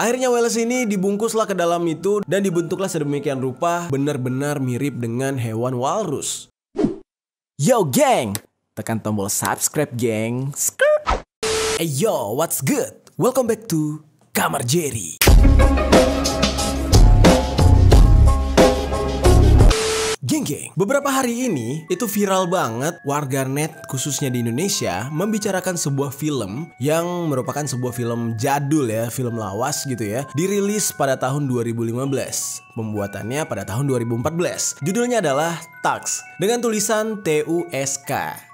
Akhirnya Wallace ini dibungkuslah ke dalam itu dan dibentuklah sedemikian rupa benar-benar mirip dengan hewan walrus. Yo geng, tekan tombol subscribe geng. Skrrt. Hey yo, what's good? Welcome back to Kamar JERI. Geng-geng, beberapa hari ini itu viral banget warganet khususnya di Indonesia membicarakan sebuah film yang merupakan sebuah film jadul ya, film lawas gitu ya, dirilis pada tahun 2015, pembuatannya pada tahun 2014. Judulnya adalah Tusk dengan tulisan TUSK,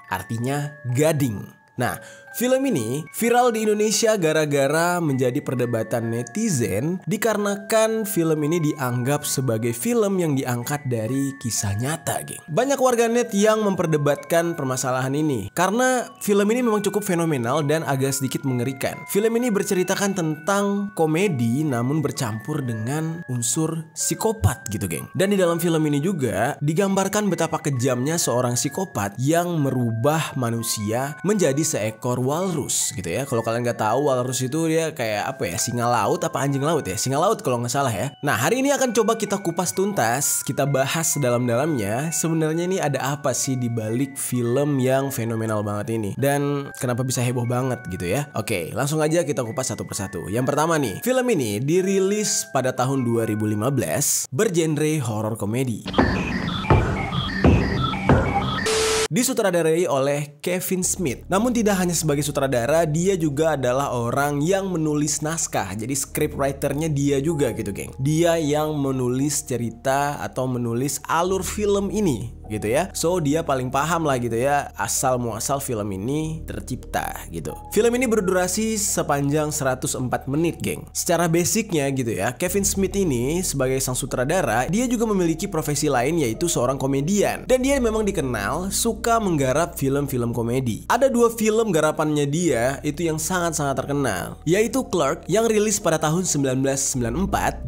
artinya gading. Nah, film ini viral di Indonesia gara-gara menjadi perdebatan netizen dikarenakan film ini dianggap sebagai film yang diangkat dari kisah nyata, geng. Banyak warganet yang memperdebatkan permasalahan ini karena film ini memang cukup fenomenal dan agak sedikit mengerikan. Film ini berceritakan tentang komedi namun bercampur dengan unsur psikopat gitu, geng. Dan di dalam film ini juga digambarkan betapa kejamnya seorang psikopat yang merubah manusia menjadi seekor walrus gitu ya. Kalau kalian nggak tahu, walrus itu dia kayak apa ya, singa laut apa anjing laut ya, singa laut kalau nggak salah ya. Nah, hari ini akan coba kita kupas tuntas, kita bahas dalam-dalamnya sebenarnya ini ada apa sih di balik film yang fenomenal banget ini dan kenapa bisa heboh banget gitu ya. Oke, langsung aja kita kupas satu persatu. Yang pertama nih, film ini dirilis pada tahun 2015 bergenre horor komedi. Disutradarai oleh Kevin Smith. Namun tidak hanya sebagai sutradara, dia juga adalah orang yang menulis naskah. Jadi script writer-nya dia juga gitu, geng. Dia yang menulis cerita atau menulis alur film ini gitu ya. So dia paling paham lah gitu ya asal muasal film ini tercipta gitu. Film ini berdurasi sepanjang 104 menit, geng. Secara basicnya gitu ya, Kevin Smith ini sebagai sang sutradara, dia juga memiliki profesi lain yaitu seorang komedian. Dan dia memang dikenal suka menggarap film-film komedi. Ada dua film garapannya dia itu yang sangat-sangat terkenal, yaitu Clerks yang rilis pada tahun 1994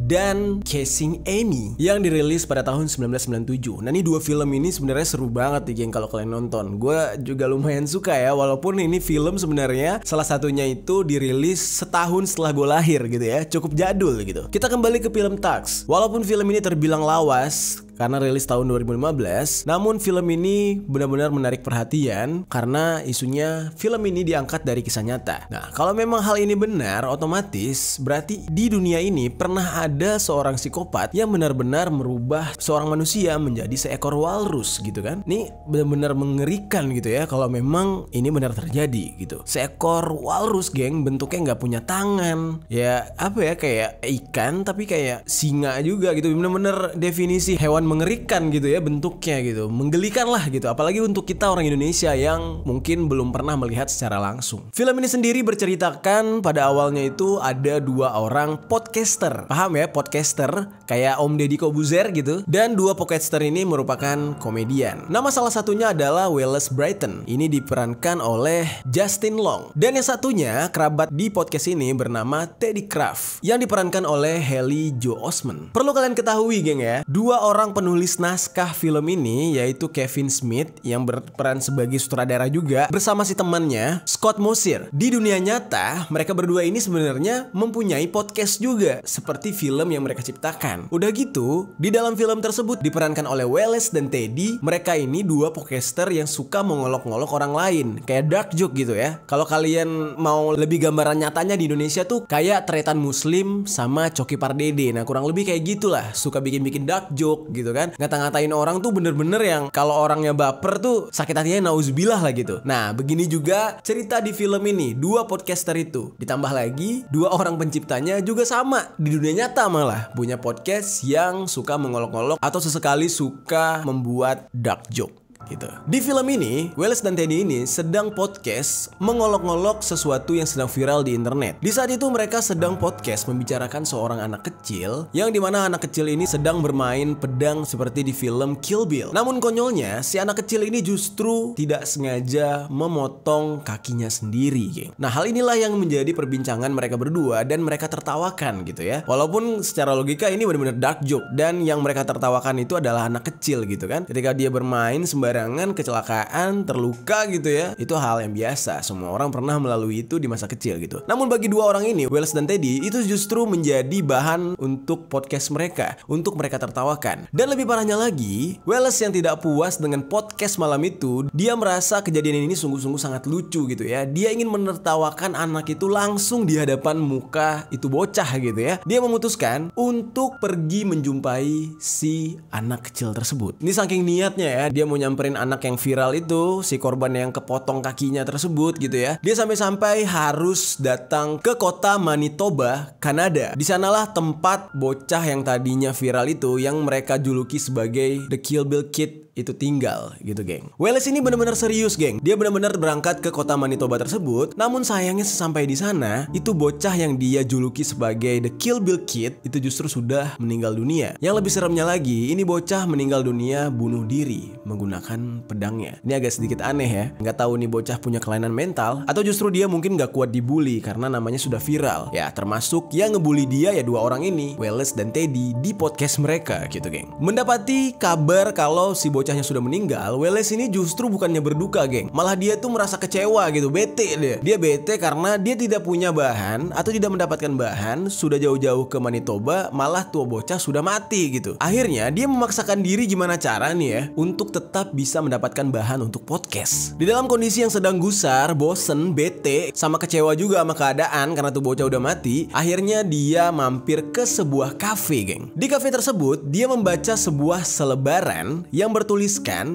dan Casing Amy yang dirilis pada tahun 1997. Nah, ini dua film ini sebenarnya seru banget nih, geng, kalau kalian nonton. Gue juga lumayan suka ya, walaupun ini film sebenarnya salah satunya itu dirilis setahun setelah gue lahir gitu ya. Cukup jadul gitu. Kita kembali ke film Tusk. Walaupun film ini terbilang lawas karena rilis tahun 2015, namun film ini benar-benar menarik perhatian karena isunya film ini diangkat dari kisah nyata. Nah, kalau memang hal ini benar, otomatis berarti di dunia ini pernah ada seorang psikopat yang benar-benar merubah seorang manusia menjadi seekor walrus gitu kan. Ini benar-benar mengerikan gitu ya kalau memang ini benar terjadi gitu. Seekor walrus, geng, bentuknya nggak punya tangan. Ya apa ya, kayak ikan tapi kayak singa juga gitu. Benar-benar definisi hewan mengerikan gitu ya bentuknya gitu, menggelikan lah gitu, apalagi untuk kita orang Indonesia yang mungkin belum pernah melihat secara langsung. Film ini sendiri berceritakan pada awalnya itu ada dua orang podcaster, paham ya, podcaster kayak Om Deddy Kobuzer gitu, dan dua podcaster ini merupakan komedian. Nama salah satunya adalah Wallace Brighton, ini diperankan oleh Justin Long, dan yang satunya kerabat di podcast ini bernama Teddy Craft yang diperankan oleh Haley Joel Osment. Perlu kalian ketahui, geng ya, dua orang penulis naskah film ini yaitu Kevin Smith yang berperan sebagai sutradara juga bersama si temannya Scott Mosier. Di dunia nyata mereka berdua ini sebenarnya mempunyai podcast juga seperti film yang mereka ciptakan. Udah gitu, di dalam film tersebut diperankan oleh Wallace dan Teddy. Mereka ini dua podcaster yang suka mengolok-ngolok orang lain, kayak dark joke gitu ya. Kalau kalian mau lebih gambaran nyatanya di Indonesia tuh kayak Tretan Muslim sama Coki Pardede. Nah, kurang lebih kayak gitulah, suka bikin-bikin dark joke gitu kan, ngata-ngatain orang tuh bener-bener yang kalau orangnya baper tuh sakit hatinya nauzubillah lah gitu. Nah, begini juga cerita di film ini, dua podcaster itu, ditambah lagi dua orang penciptanya juga sama di dunia nyata, malah punya podcast yang suka mengolok-olok atau sesekali suka membuat dark joke gitu. Di film ini, Wallace dan Teddy ini sedang podcast mengolok-olok sesuatu yang sedang viral di internet. Di saat itu mereka sedang podcast membicarakan seorang anak kecil yang dimana anak kecil ini sedang bermain pedang seperti di film Kill Bill. Namun konyolnya, si anak kecil ini justru tidak sengaja memotong kakinya sendiri, geng. Nah, hal inilah yang menjadi perbincangan mereka berdua dan mereka tertawakan gitu ya. Walaupun secara logika ini benar-benar dark joke dan yang mereka tertawakan itu adalah anak kecil gitu kan. Ketika dia bermain sembari sembarangan, kecelakaan, terluka gitu ya. Itu hal yang biasa, semua orang pernah melalui itu di masa kecil gitu. Namun bagi dua orang ini, Wallace dan Teddy, itu justru menjadi bahan untuk podcast mereka, untuk mereka tertawakan. Dan lebih parahnya lagi, Wallace yang tidak puas dengan podcast malam itu, dia merasa kejadian ini sungguh-sungguh sangat lucu gitu ya. Dia ingin menertawakan anak itu langsung di hadapan muka itu bocah gitu ya. Dia memutuskan untuk pergi menjumpai si anak kecil tersebut. Ini saking niatnya ya, dia mau nyamperin anak yang viral itu, si korban yang kepotong kakinya tersebut gitu ya. Dia sampai-sampai harus datang ke kota Manitoba, Kanada. Di sanalah tempat bocah yang tadinya viral itu, yang mereka juluki sebagai The Kill Bill Kid, itu tinggal gitu, geng. Wallace ini benar-benar serius, geng. Dia benar-benar berangkat ke kota Manitoba tersebut. Namun sayangnya sesampai di sana, itu bocah yang dia juluki sebagai The Kill Bill Kid itu justru sudah meninggal dunia. Yang lebih seremnya lagi, ini bocah meninggal dunia bunuh diri menggunakan pedangnya. Ini agak sedikit aneh ya. Nggak tahu nih bocah punya kelainan mental atau justru dia mungkin nggak kuat dibully karena namanya sudah viral. Ya, termasuk yang ngebully dia ya dua orang ini, Wallace dan Teddy, di podcast mereka gitu, geng. Mendapati kabar kalau si bocah yang sudah meninggal, Wallace ini justru bukannya berduka, geng. Malah dia tuh merasa kecewa gitu, bete deh. Dia bete karena dia tidak punya bahan atau tidak mendapatkan bahan, sudah jauh-jauh ke Manitoba, malah tua bocah sudah mati gitu. Akhirnya dia memaksakan diri gimana cara nih ya untuk tetap bisa mendapatkan bahan untuk podcast. Di dalam kondisi yang sedang gusar, bosen, bete, sama kecewa juga sama keadaan karena tuh bocah udah mati, akhirnya dia mampir ke sebuah kafe, geng. Di kafe tersebut, dia membaca sebuah selebaran yang bertuliskan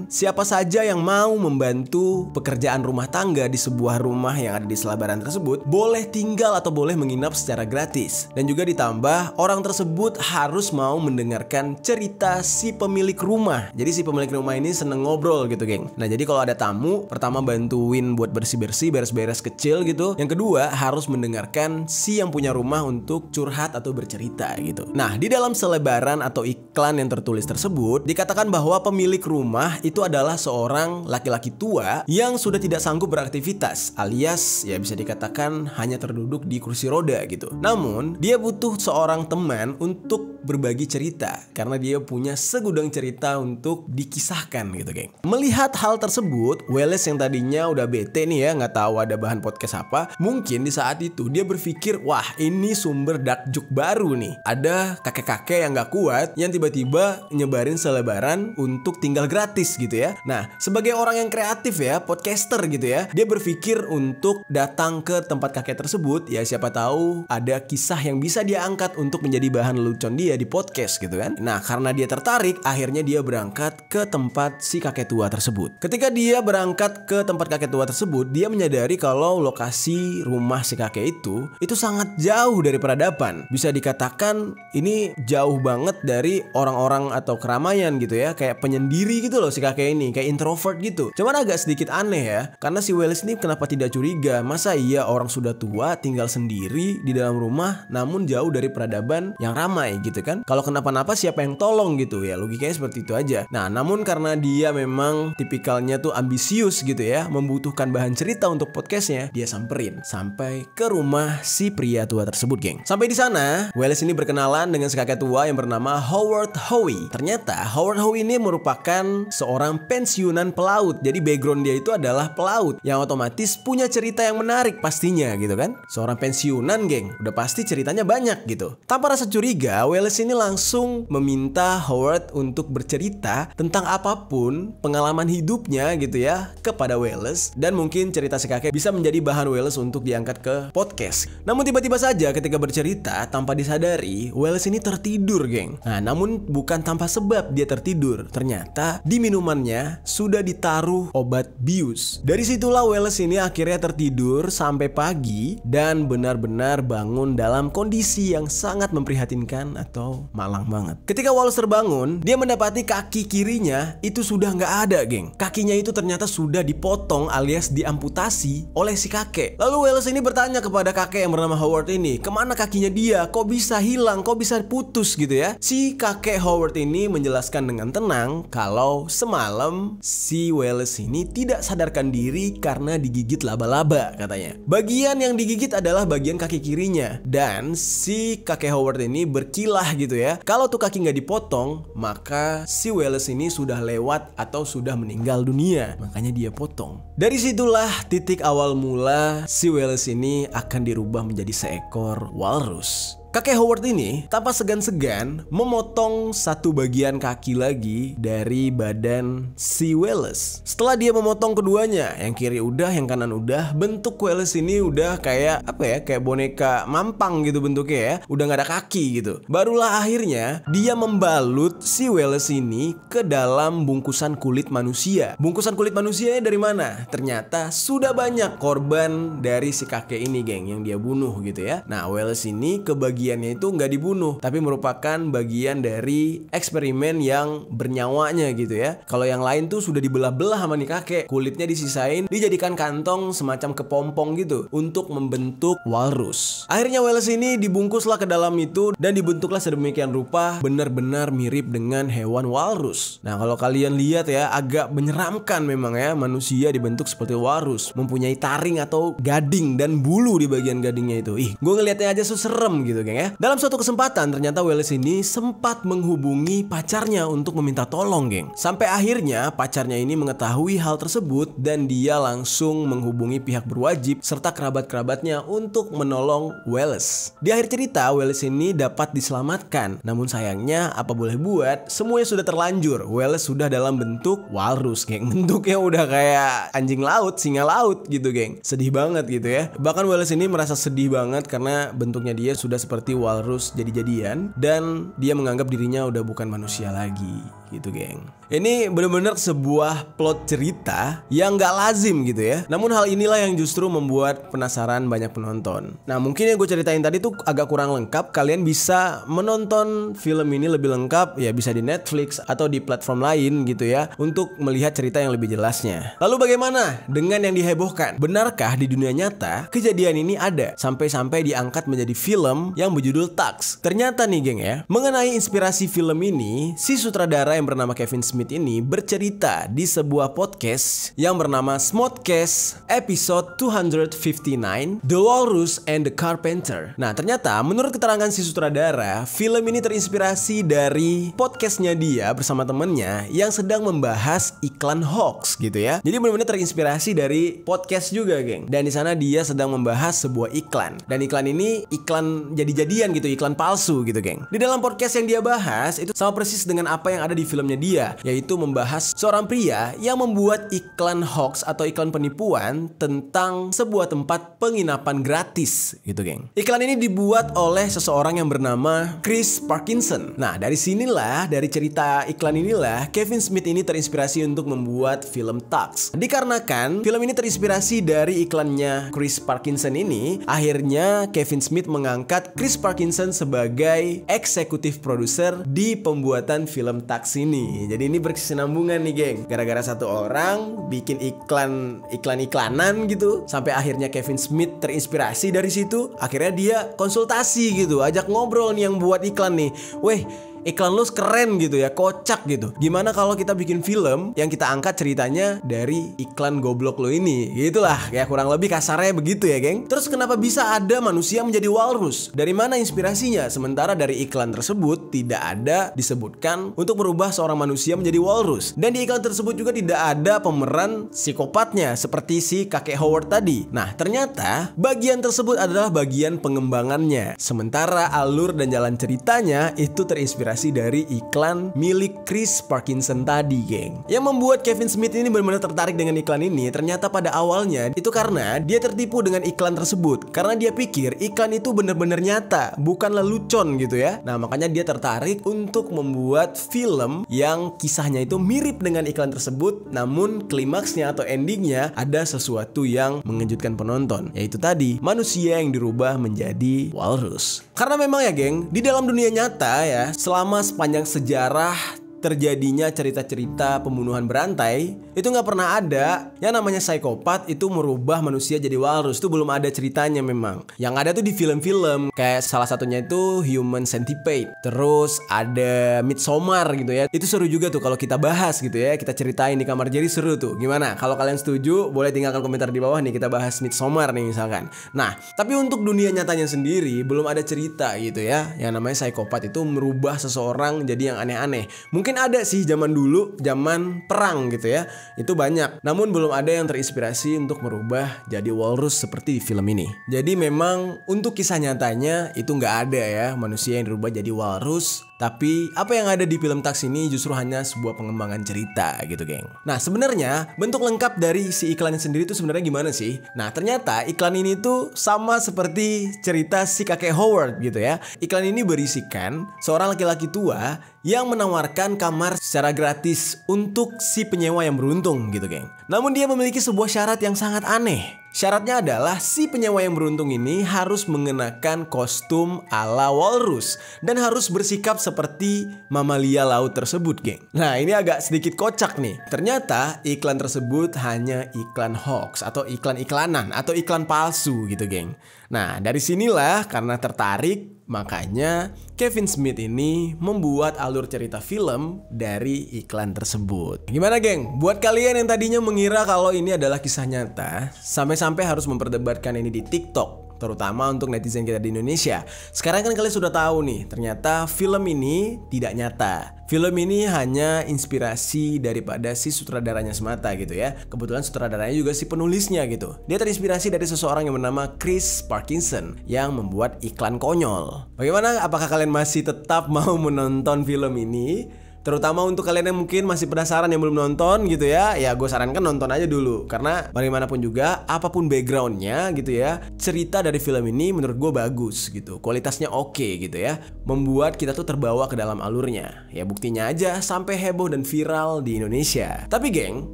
siapa saja yang mau membantu pekerjaan rumah tangga di sebuah rumah yang ada di selebaran tersebut boleh tinggal atau boleh menginap secara gratis. Dan juga ditambah orang tersebut harus mau mendengarkan cerita si pemilik rumah. Jadi si pemilik rumah ini seneng ngobrol gitu, geng. Nah, jadi kalau ada tamu, pertama bantuin buat bersih-bersih, beres-beres kecil gitu. Yang kedua harus mendengarkan si yang punya rumah untuk curhat atau bercerita gitu. Nah, di dalam selebaran atau iklan yang tertulis tersebut dikatakan bahwa pemilik rumah itu adalah seorang laki-laki tua yang sudah tidak sanggup beraktivitas, alias ya bisa dikatakan hanya terduduk di kursi roda gitu. Namun dia butuh seorang teman untuk berbagi cerita karena dia punya segudang cerita untuk dikisahkan gitu, geng. Melihat hal tersebut, Wallace yang tadinya udah bete nih ya, nggak tahu ada bahan podcast apa, mungkin di saat itu dia berpikir, wah ini sumber dakjuk baru nih, ada kakek-kakek yang nggak kuat yang tiba-tiba nyebarin selebaran untuk tinggal gratis gitu ya. Nah, sebagai orang yang kreatif ya, podcaster gitu ya, dia berpikir untuk datang ke tempat kakek tersebut. Ya siapa tahu ada kisah yang bisa dia angkat untuk menjadi bahan lelucon dia di podcast gitu kan. Nah, karena dia tertarik, akhirnya dia berangkat ke tempat si kakek tua tersebut. Ketika dia berangkat ke tempat kakek tua tersebut, dia menyadari kalau lokasi rumah si kakek itu sangat jauh dari peradaban. Bisa dikatakan ini jauh banget dari orang-orang atau keramaian gitu ya, kayak penyendiri gitu loh si kakek ini, kayak introvert gitu. Cuman agak sedikit aneh ya, karena si Wallace ini kenapa tidak curiga, masa iya orang sudah tua tinggal sendiri di dalam rumah namun jauh dari peradaban yang ramai gitu kan. Kalau kenapa-napa siapa yang tolong gitu ya, logikanya seperti itu aja. Nah, namun karena dia memang tipikalnya tuh ambisius gitu ya, membutuhkan bahan cerita untuk podcastnya, dia samperin sampai ke rumah si pria tua tersebut, geng. Sampai di sana, Wallace ini berkenalan dengan si kakek tua yang bernama Howard Howie. Ternyata Howard Howie ini merupakan seorang pensiunan pelaut. Jadi background dia itu adalah pelaut, yang otomatis punya cerita yang menarik pastinya gitu kan. Seorang pensiunan, geng, udah pasti ceritanya banyak gitu. Tanpa rasa curiga, Wallace ini langsung meminta Howard untuk bercerita tentang apapun pengalaman hidupnya gitu ya kepada Wallace. Dan mungkin cerita si kakek bisa menjadi bahan Wallace untuk diangkat ke podcast. Namun tiba-tiba saja ketika bercerita, tanpa disadari, Wallace ini tertidur, geng. Nah, namun bukan tanpa sebab dia tertidur. Ternyata di minumannya sudah ditaruh obat bius. Dari situlah Wallace ini akhirnya tertidur sampai pagi dan benar-benar bangun dalam kondisi yang sangat memprihatinkan atau malang banget. Ketika Wallace terbangun, dia mendapati kaki kirinya itu sudah nggak ada, geng. Kakinya itu ternyata sudah dipotong alias diamputasi oleh si kakek. Lalu Wallace ini bertanya kepada kakek yang bernama Howard ini, kemana kakinya dia? Kok bisa hilang? Kok bisa putus gitu ya? Si kakek Howard ini menjelaskan dengan tenang kalau semalam si Wallace ini tidak sadarkan diri karena digigit laba-laba katanya. Bagian yang digigit adalah bagian kaki kirinya. Dan si kakek Howard ini berkilah gitu ya. Kalau tuh kaki nggak dipotong, maka si Wallace ini sudah lewat atau sudah meninggal dunia. Makanya dia potong. Dari situlah titik awal mula si Wallace ini akan dirubah menjadi seekor walrus. Kakek Howard ini tanpa segan-segan memotong satu bagian kaki lagi dari badan si Wallace. Setelah dia memotong keduanya, yang kiri udah, yang kanan udah, bentuk Wallace ini udah kayak apa ya, kayak boneka mampang gitu bentuknya ya, udah nggak ada kaki gitu. Barulah akhirnya dia membalut si Wallace ini ke dalam bungkusan kulit manusia. Bungkusan kulit manusianya dari mana? Ternyata sudah banyak korban dari si kakek ini, geng, yang dia bunuh gitu ya. Nah, Wallace ini kebagian itu nggak dibunuh, tapi merupakan bagian dari eksperimen yang bernyawanya gitu ya. Kalau yang lain tuh sudah dibelah-belah sama nih kakek, kulitnya disisain, dijadikan kantong semacam kepompong gitu untuk membentuk walrus. Akhirnya Wallace ini dibungkuslah ke dalam itu dan dibentuklah sedemikian rupa benar-benar mirip dengan hewan walrus. Nah, kalau kalian lihat ya, agak menyeramkan memang ya, manusia dibentuk seperti walrus, mempunyai taring atau gading dan bulu di bagian gadingnya itu. Ih, gue ngeliatnya aja serem gitu, geng. Ya. Dalam suatu kesempatan ternyata Wallace ini sempat menghubungi pacarnya untuk meminta tolong, geng. Sampai akhirnya pacarnya ini mengetahui hal tersebut dan dia langsung menghubungi pihak berwajib serta kerabat-kerabatnya untuk menolong Wallace. Di akhir cerita Wallace ini dapat diselamatkan. Namun sayangnya apa boleh buat, semuanya sudah terlanjur. Wallace sudah dalam bentuk walrus, geng. Bentuknya udah kayak anjing laut, singa laut gitu, geng. Sedih banget gitu ya. Bahkan Wallace ini merasa sedih banget karena bentuknya dia sudah seperti walrus jadi-jadian dan dia menganggap dirinya udah bukan manusia lagi gitu, geng. Ini bener-bener sebuah plot cerita yang gak lazim gitu ya. Namun hal inilah yang justru membuat penasaran banyak penonton. Nah, mungkin yang gue ceritain tadi tuh agak kurang lengkap. Kalian bisa menonton film ini lebih lengkap ya, bisa di Netflix atau di platform lain gitu ya, untuk melihat cerita yang lebih jelasnya. Lalu bagaimana dengan yang dihebohkan? Benarkah di dunia nyata kejadian ini ada? Sampai-sampai diangkat menjadi film yang berjudul Tusk. Ternyata nih, geng ya, mengenai inspirasi film ini, si sutradara yang bernama Kevin Smith ini bercerita di sebuah podcast yang bernama Smodcast episode 259, The Walrus and the Carpenter. Nah, ternyata menurut keterangan si sutradara, film ini terinspirasi dari podcastnya dia bersama temennya yang sedang membahas iklan hoax gitu ya. Jadi benar-benar terinspirasi dari podcast juga, geng. Dan di sana dia sedang membahas sebuah iklan. Dan iklan ini iklan jadi-jadian gitu, iklan palsu gitu, geng. Di dalam podcast yang dia bahas itu sama persis dengan apa yang ada di filmnya dia, yaitu membahas seorang pria yang membuat iklan hoax atau iklan penipuan tentang sebuah tempat penginapan gratis gitu, geng. Iklan ini dibuat oleh seseorang yang bernama Chris Parkinson. Nah, dari sinilah, dari cerita iklan inilah Kevin Smith ini terinspirasi untuk membuat film Tusk. Dikarenakan film ini terinspirasi dari iklannya Chris Parkinson ini, akhirnya Kevin Smith mengangkat Chris Parkinson sebagai eksekutif produser di pembuatan film Tusk ini. Jadi ini berkesinambungan nih, geng. Gara-gara satu orang bikin iklan-iklanan gitu, sampai akhirnya Kevin Smith terinspirasi dari situ. Akhirnya dia konsultasi gitu, ajak ngobrol nih yang buat iklan nih. Weh, iklan lu keren gitu ya, kocak gitu. Gimana kalau kita bikin film yang kita angkat ceritanya dari iklan goblok lu ini? Gitulah, ya kurang lebih kasarnya begitu ya, geng. Terus kenapa bisa ada manusia menjadi walrus? Dari mana inspirasinya? Sementara dari iklan tersebut tidak ada disebutkan untuk merubah seorang manusia menjadi walrus. Dan di iklan tersebut juga tidak ada pemeran psikopatnya seperti si kakek Howard tadi. Nah, ternyata bagian tersebut adalah bagian pengembangannya. Sementara alur dan jalan ceritanya itu terinspirasi dari iklan milik Chris Parkinson tadi, geng. Yang membuat Kevin Smith ini benar-benar tertarik dengan iklan ini ternyata pada awalnya itu karena dia tertipu dengan iklan tersebut, karena dia pikir iklan itu benar-benar nyata, bukan lelucon gitu ya. Nah, makanya dia tertarik untuk membuat film yang kisahnya itu mirip dengan iklan tersebut, namun klimaksnya atau endingnya ada sesuatu yang mengejutkan penonton, yaitu tadi manusia yang dirubah menjadi walrus. Karena memang ya, geng, di dalam dunia nyata ya, selama sepanjang sejarah terjadinya cerita-cerita pembunuhan berantai itu nggak pernah ada yang namanya psikopat itu merubah manusia jadi walrus. Itu belum ada ceritanya memang. Yang ada tuh di film-film, kayak salah satunya itu Human Centipede. Terus ada Midsommar gitu ya. Itu seru juga tuh kalau kita bahas gitu ya. Kita ceritain di Kamar JERI seru tuh. Gimana? Kalau kalian setuju, boleh tinggalkan komentar di bawah nih, kita bahas Midsommar nih misalkan. Nah, tapi untuk dunia nyatanya sendiri belum ada cerita gitu ya. Yang namanya psikopat itu merubah seseorang jadi yang aneh-aneh. Mungkin ada sih zaman dulu, zaman perang gitu ya. Itu banyak. Namun belum ada yang terinspirasi untuk merubah jadi walrus seperti di film ini. Jadi memang untuk kisah nyatanya itu nggak ada ya, manusia yang dirubah jadi walrus. Tapi apa yang ada di film Tusk ini justru hanya sebuah pengembangan cerita gitu, geng. Nah, sebenarnya bentuk lengkap dari si iklannya sendiri itu sebenarnya gimana sih? Nah, ternyata iklan ini tuh sama seperti cerita si kakek Howard gitu ya. Iklan ini berisikan seorang laki-laki tua yang menawarkan kamar secara gratis untuk si penyewa yang beruntung gitu, geng. Namun dia memiliki sebuah syarat yang sangat aneh. Syaratnya adalah si penyewa yang beruntung ini harus mengenakan kostum ala walrus dan harus bersikap seperti mamalia laut tersebut, geng. Nah, ini agak sedikit kocak nih. Ternyata iklan tersebut hanya iklan hoax atau iklan-iklanan atau iklan palsu gitu, geng. Nah, dari sinilah karena tertarik, makanya Kevin Smith ini membuat alur cerita film dari iklan tersebut. Gimana, geng? Buat kalian yang tadinya mengira kalau ini adalah kisah nyata, sampai-sampai harus memperdebatkan ini di TikTok, terutama untuk netizen kita di Indonesia. Sekarang kan kalian sudah tahu nih, ternyata film ini tidak nyata. Film ini hanya inspirasi daripada si sutradaranya semata gitu ya. Kebetulan sutradaranya juga si penulisnya gitu. Dia terinspirasi dari seseorang yang bernama Chris Parkinson yang membuat iklan konyol. Bagaimana? Apakah kalian masih tetap mau menonton film ini? Terutama untuk kalian yang mungkin masih penasaran yang belum nonton gitu ya. Ya, gue sarankan nonton aja dulu. Karena bagaimanapun juga, apapun backgroundnya gitu ya, cerita dari film ini menurut gue bagus gitu. Kualitasnya oke gitu ya. Membuat kita tuh terbawa ke dalam alurnya. Ya, buktinya aja sampai heboh dan viral di Indonesia. Tapi, geng,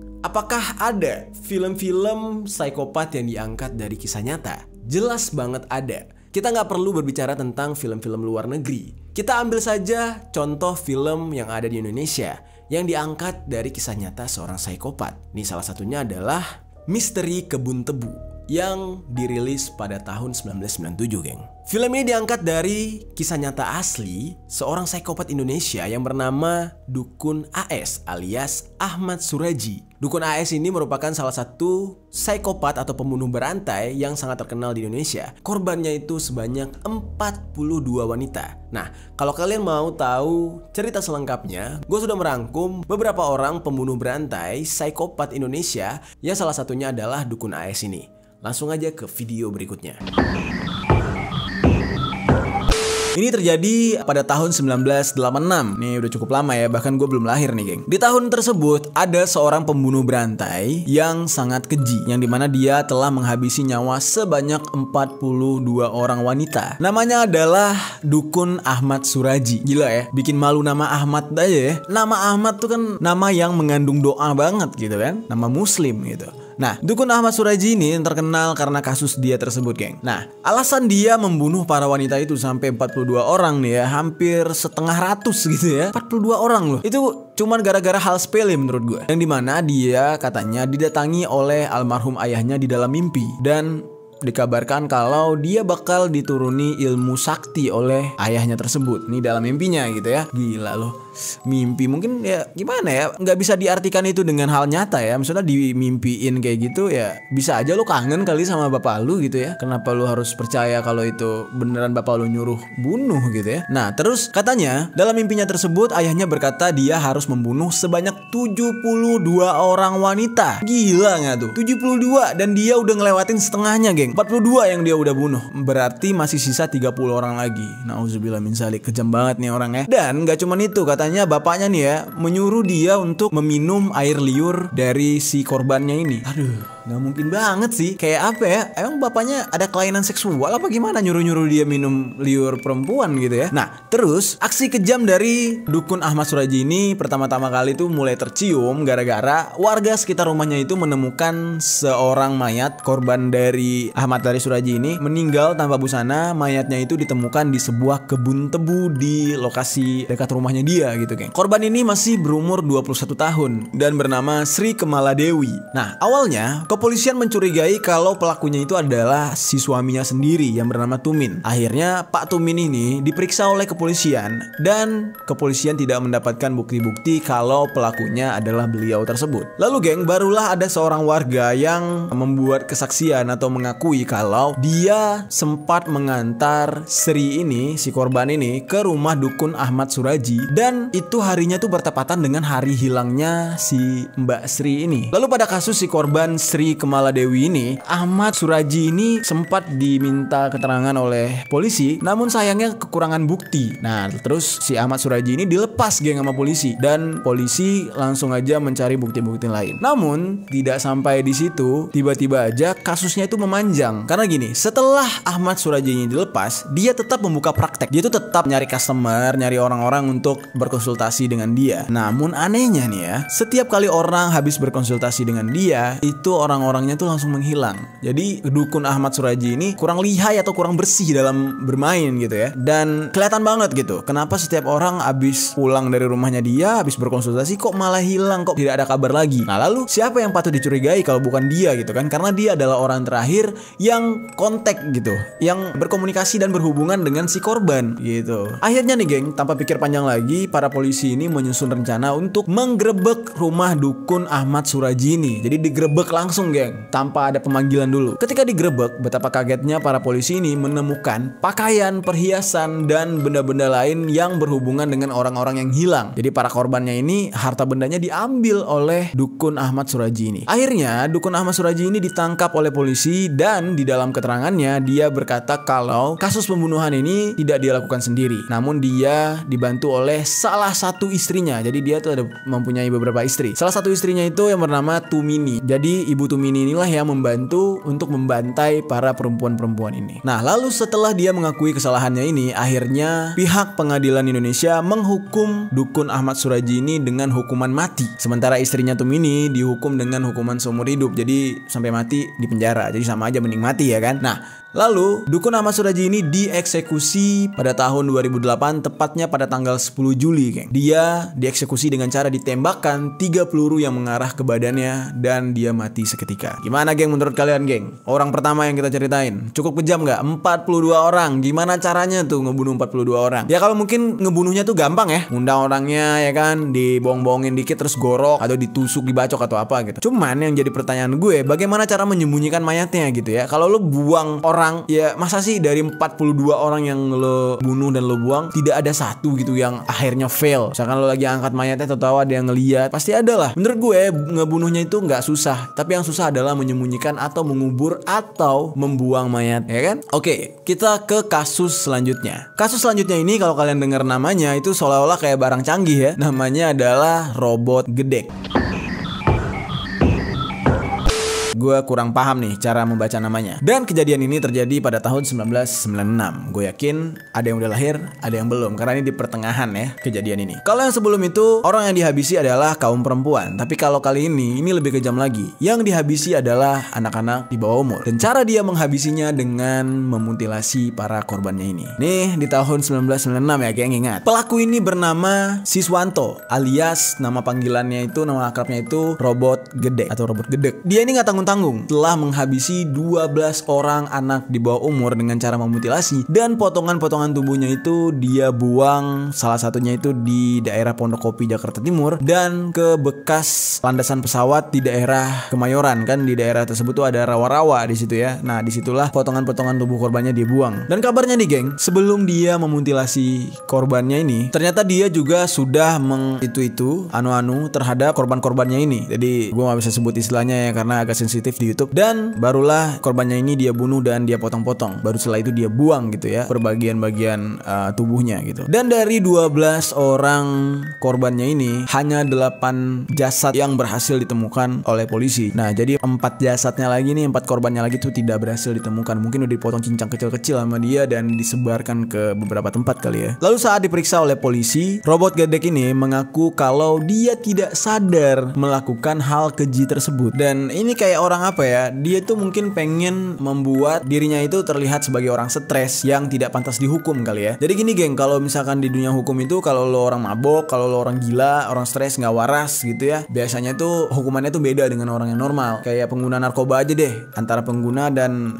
apakah ada film-film psikopat yang diangkat dari kisah nyata? Jelas banget ada. Kita nggak perlu berbicara tentang film-film luar negeri. Kita ambil saja contoh film yang ada di Indonesia yang diangkat dari kisah nyata seorang psikopat. Nih, salah satunya adalah Misteri Kebun Tebu yang dirilis pada tahun 1997, geng. Film ini diangkat dari kisah nyata asli seorang psikopat Indonesia yang bernama Dukun AS alias Ahmad Suraji. Dukun AS ini merupakan salah satu psikopat atau pembunuh berantai yang sangat terkenal di Indonesia. Korbannya itu sebanyak 42 wanita. Nah, kalau kalian mau tahu cerita selengkapnya, gue sudah merangkum beberapa orang pembunuh berantai psikopat Indonesia, ya salah satunya adalah Dukun AS ini. Langsung aja ke video berikutnya. Ini terjadi pada tahun 1986. Nih, udah cukup lama ya, bahkan gue belum lahir nih, geng. Di tahun tersebut ada seorang pembunuh berantai yang sangat keji, yang dimana dia telah menghabisi nyawa sebanyak 42 orang wanita. Namanya adalah Dukun Ahmad Suraji. Gila ya, bikin malu nama Ahmad aja ya. Nama Ahmad tuh kan nama yang mengandung doa banget gitu kan. Nama muslim gitu. Nah, Dukun Ahmad Suraji ini terkenal karena kasus dia tersebut, geng. Nah, alasan dia membunuh para wanita itu sampai 42 orang nih ya, hampir setengah ratus gitu ya. 42 orang loh. Itu cuman gara-gara hal sepele menurut gue. Yang dimana dia katanya didatangi oleh almarhum ayahnya di dalam mimpi dan dikabarkan kalau dia bakal dituruni ilmu sakti oleh ayahnya tersebut. Nih, dalam mimpinya gitu ya. Gila loh, mimpi mungkin ya gimana ya, nggak bisa diartikan itu dengan hal nyata ya. Maksudnya dimimpiin kayak gitu ya, bisa aja lo kangen kali sama bapak lu gitu ya. Kenapa lu harus percaya kalau itu beneran bapak lu nyuruh bunuh gitu ya. Nah, terus katanya dalam mimpinya tersebut ayahnya berkata dia harus membunuh sebanyak 72 orang wanita. Gila nggak tuh? 72, dan dia udah ngelewatin setengahnya, geng. 42 yang dia udah bunuh. Berarti masih sisa 30 orang lagi. Nauzubillah min dzalik. Kejam banget nih orang ya. Dan gak cuman itu, katanya bapaknya nih ya menyuruh dia untuk meminum air liur dari si korbannya ini. Aduh, Nggak mungkin banget sih. Kayak apa ya? Emang bapaknya ada kelainan seksual apa gimana nyuruh-nyuruh dia minum liur perempuan gitu ya. Nah, terus aksi kejam dari Dukun Ahmad Suraji ini pertama-tama kali itu mulai tercium gara-gara warga sekitar rumahnya itu menemukan seorang mayat. Korban dari Ahmad Suraji ini meninggal tanpa busana. Mayatnya itu ditemukan di sebuah kebun tebu di lokasi dekat rumahnya dia gitu, geng. Korban ini masih berumur 21 tahun dan bernama Sri Kemala Dewi. Nah, awalnya kepolisian mencurigai kalau pelakunya itu adalah si suaminya sendiri yang bernama Tumin. Akhirnya Pak Tumin ini diperiksa oleh kepolisian dan kepolisian tidak mendapatkan bukti-bukti kalau pelakunya adalah beliau tersebut. Lalu, geng, barulah ada seorang warga yang membuat kesaksian atau mengakui kalau dia sempat mengantar Sri ini, si korban ini, ke rumah Dukun Ahmad Suraji, dan itu harinya tuh bertepatan dengan hari hilangnya si Mbak Sri ini. Lalu pada kasus si korban Sri Kemala Dewi ini, Ahmad Suraji ini sempat diminta keterangan oleh polisi, namun sayangnya kekurangan bukti. Nah, terus si Ahmad Suraji ini dilepas, geng, sama polisi, dan polisi langsung aja mencari bukti-bukti lain. Namun tidak sampai di situ, tiba-tiba aja kasusnya itu memanjang. Karena gini, setelah Ahmad Suraji ini dilepas, dia tetap membuka praktek. Dia tuh tetap nyari customer, nyari orang-orang untuk berkonsultasi dengan dia. Namun anehnya nih ya, setiap kali orang habis berkonsultasi dengan dia, itu orang-orangnya tuh langsung menghilang. Jadi Dukun Ahmad Suraji ini kurang lihai atau kurang bersih dalam bermain gitu ya. Dan kelihatan banget gitu, kenapa setiap orang habis pulang dari rumahnya dia, habis berkonsultasi kok malah hilang, kok tidak ada kabar lagi. Nah, lalu siapa yang patut dicurigai kalau bukan dia gitu kan? Karena dia adalah orang terakhir yang kontak gitu, yang berkomunikasi dan berhubungan dengan si korban gitu. Akhirnya nih, geng, tanpa pikir panjang lagi, para polisi ini menyusun rencana untuk menggerebek rumah Dukun Ahmad Suraji ini. Jadi digerebek langsung, geng, tanpa ada pemanggilan dulu. Ketika digerebek, betapa kagetnya para polisi ini menemukan pakaian, perhiasan, dan benda-benda lain yang berhubungan dengan orang-orang yang hilang. Jadi para korbannya ini, harta bendanya diambil oleh Dukun Ahmad Suraji ini. Akhirnya Dukun Ahmad Suraji ini ditangkap oleh polisi, dan di dalam keterangannya dia berkata kalau kasus pembunuhan ini tidak dia lakukan sendiri, namun dia dibantu oleh salah satu istrinya. Jadi dia tuh ada mempunyai beberapa istri. Salah satu istrinya itu yang bernama Tumini. Jadi ibu Tumini inilah yang membantu untuk membantai para perempuan-perempuan ini. Nah, lalu setelah dia mengakui kesalahannya ini, akhirnya pihak pengadilan Indonesia menghukum Dukun Ahmad Suraji ini dengan hukuman mati. Sementara istrinya Tumini dihukum dengan hukuman seumur hidup. Jadi sampai mati di penjara. Jadi sama aja, mending mati ya kan. Nah, lalu Dukun Ahmad Suraji ini dieksekusi pada tahun 2008, tepatnya pada tanggal 10 Juli, geng. Dia dieksekusi dengan cara ditembakkan 3 peluru yang mengarah ke badannya dan dia mati seketika. Gimana, geng, menurut kalian, geng? Orang pertama yang kita ceritain cukup kejam gak? 42 orang. Gimana caranya tuh ngebunuh 42 orang? Ya kalau mungkin ngebunuhnya tuh gampang ya, ngundang orangnya ya kan, dibong-bongin dikit terus gorok atau ditusuk, dibacok atau apa gitu. Cuman yang jadi pertanyaan gue, bagaimana cara menyembunyikan mayatnya gitu ya? Kalau lo buang orang, ya masa sih dari 42 orang yang lo bunuh dan lo buang tidak ada satu gitu yang akhirnya fail? Misalkan lo lagi angkat mayatnya, tahu-tahu ada yang ngeliat, pasti ada lah. Menurut gue ngebunuhnya itu nggak susah, tapi yang susah adalah menyembunyikan atau mengubur atau membuang mayat, ya kan? Oke, kita ke kasus selanjutnya. Kasus selanjutnya ini kalau kalian dengar namanya itu seolah-olah kayak barang canggih ya. Namanya adalah Robot Gede. Gue kurang paham nih cara membaca namanya. Dan kejadian ini terjadi pada tahun 1996. Gue yakin ada yang udah lahir, ada yang belum, karena ini di pertengahan ya kejadian ini. Kalau yang sebelum itu, orang yang dihabisi adalah kaum perempuan. Tapi kalau kali ini lebih kejam lagi. Yang dihabisi adalah anak-anak di bawah umur. Dan cara dia menghabisinya dengan memutilasi para korbannya ini. Nih, di tahun 1996 ya, geng, ingat. Pelaku ini bernama Siswanto, alias nama panggilannya itu, nama akrabnya itu Robot Gede atau Robot Gedek. Dia ini nggak tanggung-tanggung telah menghabisi 12 orang anak di bawah umur dengan cara memutilasi, dan potongan-potongan tubuhnya itu dia buang, salah satunya itu di daerah Pondok Kopi, Jakarta Timur, dan ke bekas landasan pesawat di daerah Kemayoran. Kan di daerah tersebut tuh ada rawa-rawa di situ ya. Nah, disitulah potongan-potongan tubuh korbannya dia buang. Dan kabarnya nih, geng, sebelum dia memutilasi korbannya ini, ternyata dia juga sudah meng itu anu-anu terhadap korban-korbannya ini. Jadi gue gak bisa sebut istilahnya ya, karena agak sensitif positif di YouTube, dan barulah korbannya ini dia bunuh dan dia potong-potong. Baru setelah itu dia buang gitu ya perbagian-bagian tubuhnya gitu. Dan dari 12 orang korbannya ini hanya 8 jasad yang berhasil ditemukan oleh polisi. Nah, jadi 4 jasadnya lagi nih, 4 korbannya lagi tuh tidak berhasil ditemukan. Mungkin udah dipotong cincang kecil-kecil sama dia dan disebarkan ke beberapa tempat kali ya. Lalu saat diperiksa oleh polisi, robot Gedek ini mengaku kalau dia tidak sadar melakukan hal keji tersebut. Dan ini kayak orang apa ya, dia tuh mungkin pengen membuat dirinya itu terlihat sebagai orang stres yang tidak pantas dihukum kali ya. Jadi gini geng, kalau misalkan di dunia hukum itu, kalau lo orang mabok, kalau lo orang gila, orang stres, nggak waras gitu ya, biasanya tuh hukumannya tuh beda dengan orang yang normal. Kayak pengguna narkoba aja deh, antara pengguna dan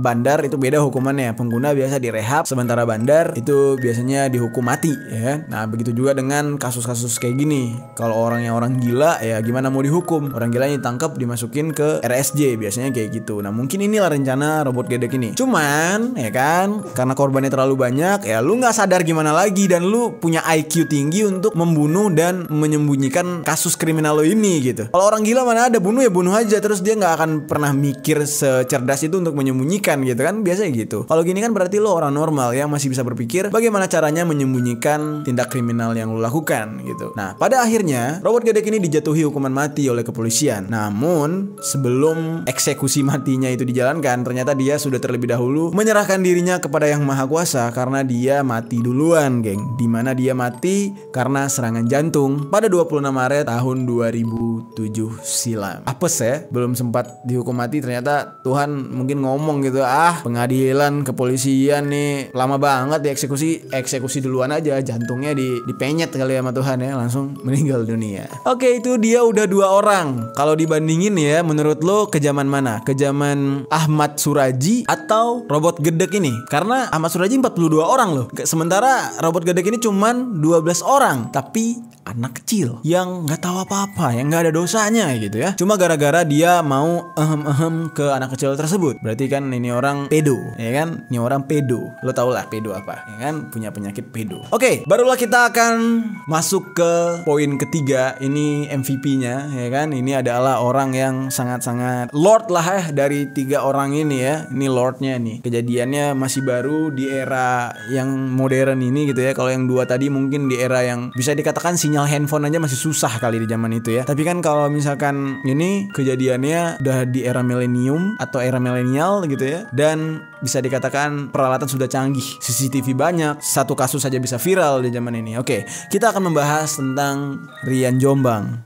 bandar itu beda hukumannya. Pengguna biasa direhab, sementara bandar itu biasanya dihukum mati ya. Nah, begitu juga dengan kasus-kasus kayak gini. Kalau orang yang orang gila ya gimana mau dihukum? Orang gila yang ditangkap dimasukin ke RSJ biasanya kayak gitu. Nah, mungkin inilah rencana robot Gedek ini. Cuman ya kan, karena korbannya terlalu banyak, ya lu nggak sadar gimana lagi, dan lu punya IQ tinggi untuk membunuh dan menyembunyikan kasus kriminal lo ini gitu. Kalau orang gila mana ada, bunuh ya bunuh aja, terus dia nggak akan pernah mikir secerdas itu untuk menyembunyikan gitu kan, biasanya gitu. Kalau gini kan berarti lo orang normal yang masih bisa berpikir bagaimana caranya menyembunyikan tindak kriminal yang lo lakukan gitu. Nah, pada akhirnya robot Gedek ini dijatuhi hukuman mati oleh kepolisian. Namun sebelum eksekusi matinya itu dijalankan, ternyata dia sudah terlebih dahulu menyerahkan dirinya kepada Yang Maha Kuasa karena dia mati duluan, geng. Dimana dia mati karena serangan jantung pada 26 Maret tahun 2007 silam. Apes ya, belum sempat dihukum mati ternyata Tuhan mungkin ngomong gitu, ah pengadilan kepolisian nih lama banget dieksekusi, eksekusi duluan aja, jantungnya dipenyet kali sama Tuhan ya, langsung meninggal dunia. Oke, itu dia udah 2 orang. Kalau dibandingin ya, menurut lo kejaman mana? Kejaman Ahmad Suraji atau robot Gedek ini? Karena Ahmad Suraji 42 orang loh, sementara robot Gedek ini cuman 12 orang. Tapi anak kecil yang nggak tahu apa-apa, yang nggak ada dosanya gitu ya, cuma gara-gara dia mau ke anak kecil tersebut. Berarti kan ini orang pedo ya kan, ini orang pedo, lo tau lah pedo apa ya kan, punya penyakit pedo. Oke, barulah kita akan masuk ke poin ketiga. Ini MVP-nya ya kan, ini adalah orang yang sangat-sangat lord lah ya dari 3 orang ini ya. Ini lordnya nih, kejadiannya masih baru di era yang modern ini gitu ya. Kalau yang 2 tadi mungkin di era yang bisa dikatakan sinyal handphone aja masih susah kali di zaman itu ya. Tapi kan kalau misalkan ini kejadiannya udah di era milenium atau era milenial gitu ya, dan bisa dikatakan peralatan sudah canggih, CCTV banyak, satu kasus saja bisa viral di zaman ini. Oke, kita akan membahas tentang Rian Jombang.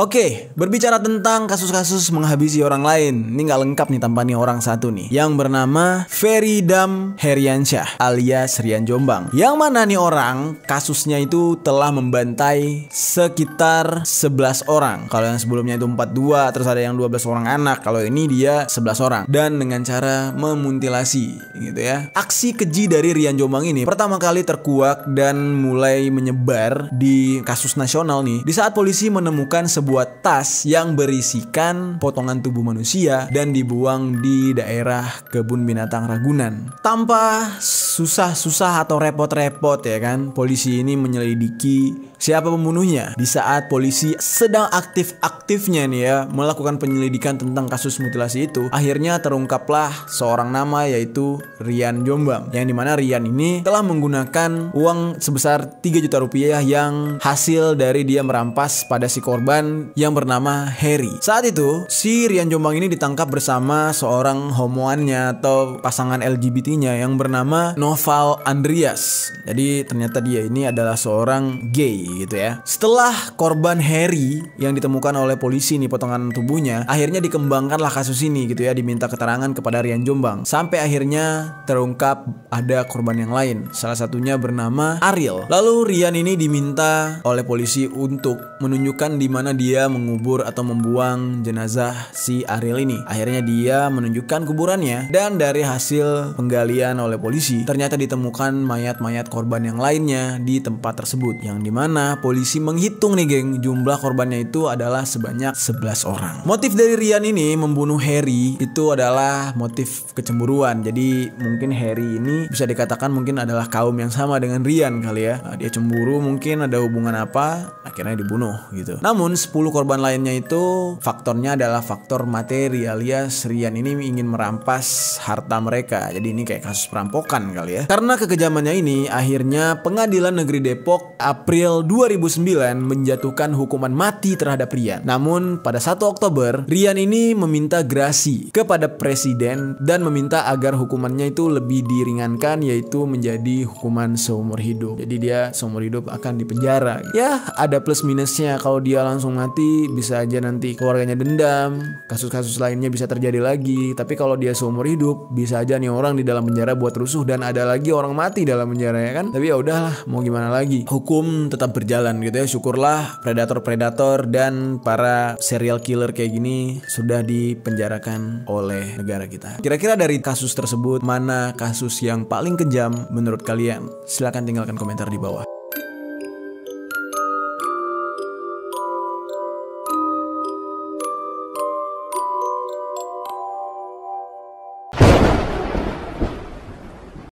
Oke, berbicara tentang kasus-kasus menghabisi orang lain, ini nggak lengkap nih tanpa nih orang satu nih, yang bernama Feridam Heriansyah alias Rian Jombang. Yang mana nih orang kasusnya itu telah membantai sekitar 11 orang. Kalau yang sebelumnya itu 42, terus ada yang 12 orang anak. Kalau ini dia 11 orang, dan dengan cara memutilasi gitu ya. Aksi keji dari Rian Jombang ini pertama kali terkuak dan mulai menyebar di kasus nasional nih, di saat polisi menemukan sebuah tas yang berisikan potongan tubuh manusia dan dibuang di daerah kebun binatang Ragunan. Tanpa susah-susah atau repot-repot ya kan, polisi ini menyelidiki siapa pembunuhnya. Di saat polisi sedang aktif-aktifnya nih ya melakukan penyelidikan tentang kasus mutilasi itu, akhirnya terungkaplah seorang nama yaitu Rian Jombang, yang dimana Rian ini telah menggunakan uang sebesar 3 juta rupiah yang hasil dari dia merampas pada si korban yang bernama Harry. Saat itu si Rian Jombang ini ditangkap bersama seorang homoannya atau pasangan LGBT-nya yang bernama Noval Andreas. Jadi ternyata dia ini adalah seorang gay gitu ya. Setelah korban Harry yang ditemukan oleh polisi nih potongan tubuhnya, akhirnya dikembangkanlah kasus ini gitu ya, diminta keterangan kepada Rian Jombang sampai akhirnya terungkap ada korban yang lain, salah satunya bernama Ariel. Lalu Rian ini diminta oleh polisi untuk menunjukkan di mana dia mengubur atau membuang jenazah si Ariel ini. Akhirnya dia menunjukkan kuburannya, dan dari hasil penggalian oleh polisi ternyata ditemukan mayat-mayat korban yang lainnya di tempat tersebut, yang dimana polisi menghitung nih geng, jumlah korbannya itu adalah sebanyak 11 orang. Motif dari Rian ini membunuh Harry itu adalah motif kecemburuan. Jadi mungkin Harry ini bisa dikatakan mungkin adalah kaum yang sama dengan Rian kali ya. Nah, dia cemburu, mungkin ada hubungan apa, akhirnya dibunuh gitu. Namun 10 korban lainnya itu faktornya adalah faktor materi, alias Rian ini ingin merampas harta mereka. Jadi ini kayak kasus perampokan kali ya. Karena kekejamannya ini, akhirnya Pengadilan Negeri Depok April 2009 menjatuhkan hukuman mati terhadap Rian. Namun pada 1 Oktober, Rian ini meminta grasi kepada presiden dan meminta agar hukumannya itu lebih diringankan, yaitu menjadi hukuman seumur hidup. Jadi dia seumur hidup akan dipenjara. Ya, ada plus minusnya. Kalau dia langsung mati, bisa aja nanti keluarganya dendam, kasus-kasus lainnya bisa terjadi lagi. Tapi kalau dia seumur hidup, bisa aja nih orang di dalam penjara buat rusuh dan ada lagi orang mati dalam penjara, ya kan? Tapi ya udahlah, mau gimana lagi, hukum tetap berjalan gitu ya. Syukurlah predator-predator dan para serial killer kayak gini sudah dipenjarakan oleh negara kita. Kira-kira dari kasus tersebut, mana kasus yang paling kejam menurut kalian? Silahkan tinggalkan komentar di bawah.